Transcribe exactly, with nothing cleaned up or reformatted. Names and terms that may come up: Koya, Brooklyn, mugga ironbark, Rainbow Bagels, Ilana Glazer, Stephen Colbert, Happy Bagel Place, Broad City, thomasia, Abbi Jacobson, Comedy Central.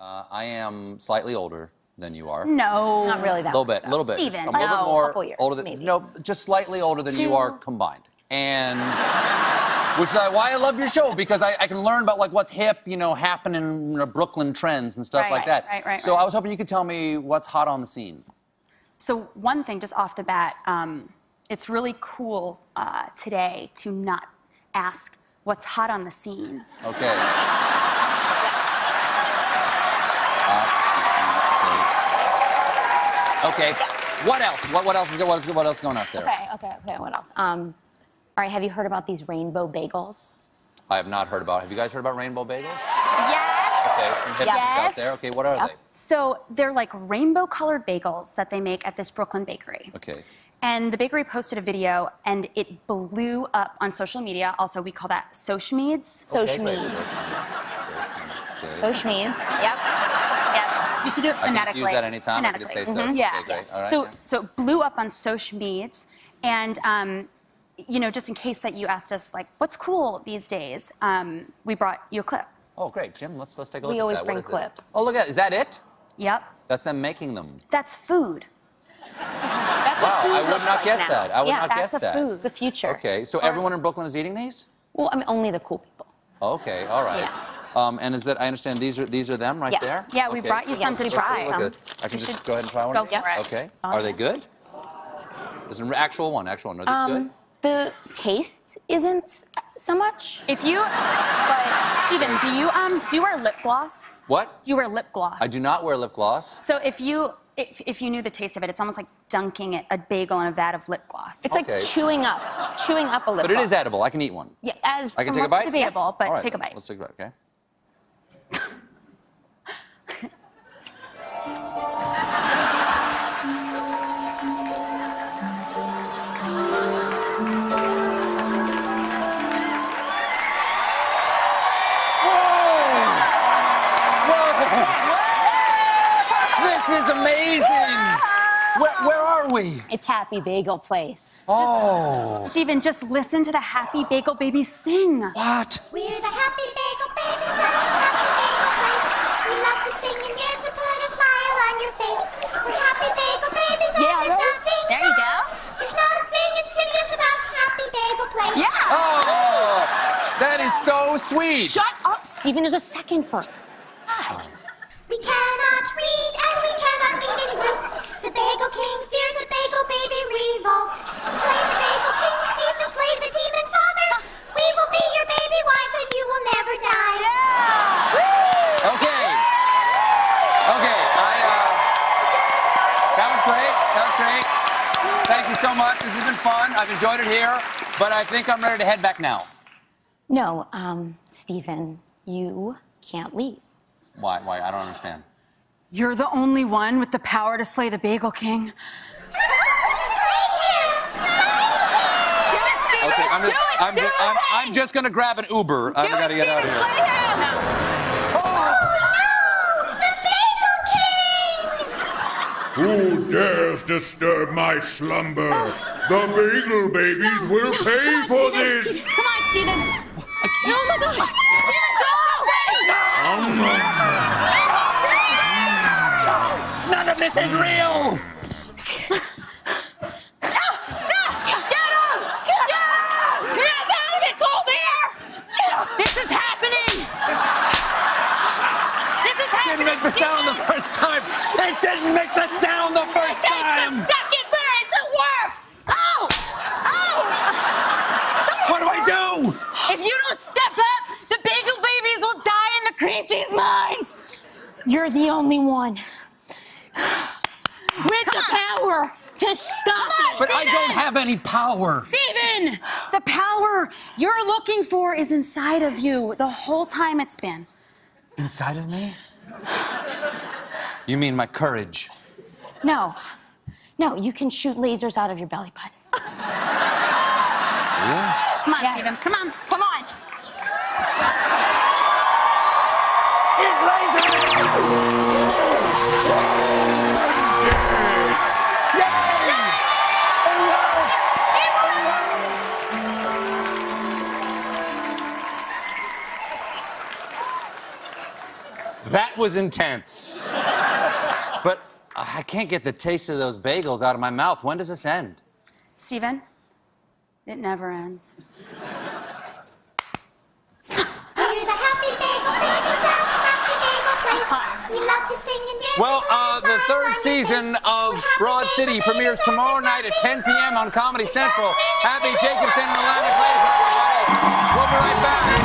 Uh, I am slightly older than you are. No. Not really that little much. A little bit. Stephen. I'm a little no, bit more couple years, older than, maybe. No, just slightly older than Two. you are combined. And which is why I love your show, because I, I can learn about, like, what's hip, you know, happening in you know, Brooklyn trends and stuff right, like right, that. Right, right, so right. I was hoping you could tell me what's hot on the scene. So one thing, just off the bat, um, it's really cool uh, today to not ask what's hot on the scene. Okay. Okay. What else? What what else is what else what else is going up there? Okay, okay, okay. What else? Um, all right. Have you heard about these rainbow bagels? I have not heard about. Have you guys heard about rainbow bagels? Yes. Okay. Some hip yes. out there. Okay. What are yep. they? So they're like rainbow-colored bagels that they make at this Brooklyn bakery. Okay. And the bakery posted a video, and it blew up on social media. Also, we call that socialmedes. Socialmedes. Okay, socialmedes. Yep. You should do it phonetically. I can just use that anytime. I can just say so. Mm-hmm. Yeah. Okay, yes. All right. So, so it blew up on social medias, and um, you know, just in case that you asked us, like, what's cool these days, um, we brought you a clip. Oh, great, Jim. Let's let's take a look. We at always that. bring clips. This? Oh, look at that. Is that it? Yep. That's them making them. That's food. That's wow, food I would not like guess now. that. I would yeah, not guess that. Yeah, that's food. The future. Okay, so or, everyone in Brooklyn is eating these? Well, I mean, only the cool people. Okay. All right. Yeah. Um, and is that, I understand these are these are them right yes. there? Yeah, we okay. brought you some to try. Some. I can you just go ahead and try one? Go for it. Okay. Are they good? There's an actual one, actual one. Are these um, good? The taste isn't so much. If you, but Stephen, do you um do you wear lip gloss? What? Do you wear lip gloss? I do not wear lip gloss. So if you if, if you knew the taste of it, it's almost like dunking it, a bagel in a vat of lip gloss. It's okay. like chewing up, chewing up a lip. But gloss. It is edible. I can eat one. Yeah, as I can take a bite. Debatable, yes. but right, take a bite. Let's take a bite. Okay. This is amazing. Yeah. Where, where are we? It's Happy Bagel Place. Oh. Just, Stephen, just listen to the Happy Bagel Baby sing. What? We're the Happy Bagel Babies at the Happy Bagel Place. We love to sing and dance and put a smile on your face. We're Happy Bagel Babies and yeah, there's right? nothing There you go. There's nothing insidious about Happy Bagel Place. Yeah. Oh, that is so sweet. Shut up, Stephen. There's a second first. God. We cannot read and we cannot eat in groups. The Bagel King fears a Bagel Baby revolt. Slay the Bagel King, Stephen, slay the demon father. We will be your baby wives and you will never die. Yeah. Okay. Okay. I, uh, that was great. That was great. Thank you so much. This has been fun. I've enjoyed it here, but I think I'm ready to head back now. No, um, Stephen, you can't leave. Why? Why? I don't understand. You're the only one with the power to slay the Bagel King. Slay him! Do it, Stephen! Okay, I'm, do just, it, I'm, do just, it. I'm, I'm just gonna grab an Uber. Do I've gotta get out of here. Slay him! Oh. Oh no! The Bagel King! Who dares disturb my slumber? Oh. The Bagel Babies no, will no. pay on, for Stephen, this! Stephen. Come on, Stephen! Oh my gosh! Stephen, don't! No! No! None of this is real! No! No! Get him! Get him! Stephen Colbert! This is happening! This is happening! It didn't make the sound the first time! It didn't make the sound the first it time! It takes a second for it to work! Oh! Oh! What do I do? If you don't step up, the Bagel Babies will die in the cream cheese mines! You're the only one. With Come the power on. to stop on, it. But Stephen. I don't have any power. Stephen, the power you're looking for is inside of you the whole time it's been. Inside of me? You mean my courage? No. No, you can shoot lasers out of your belly button. Yeah. Come on, yes. Stephen. Come on. Come on. That was intense. But I can't get the taste of those bagels out of my mouth. When does this end? Stephen, it never ends. We love to sing and dance. Well, uh, the third season of Broad City premieres tomorrow night at ten p m on Comedy Central. Abbi Jacobson and Ilana Glazer. We'll be right back.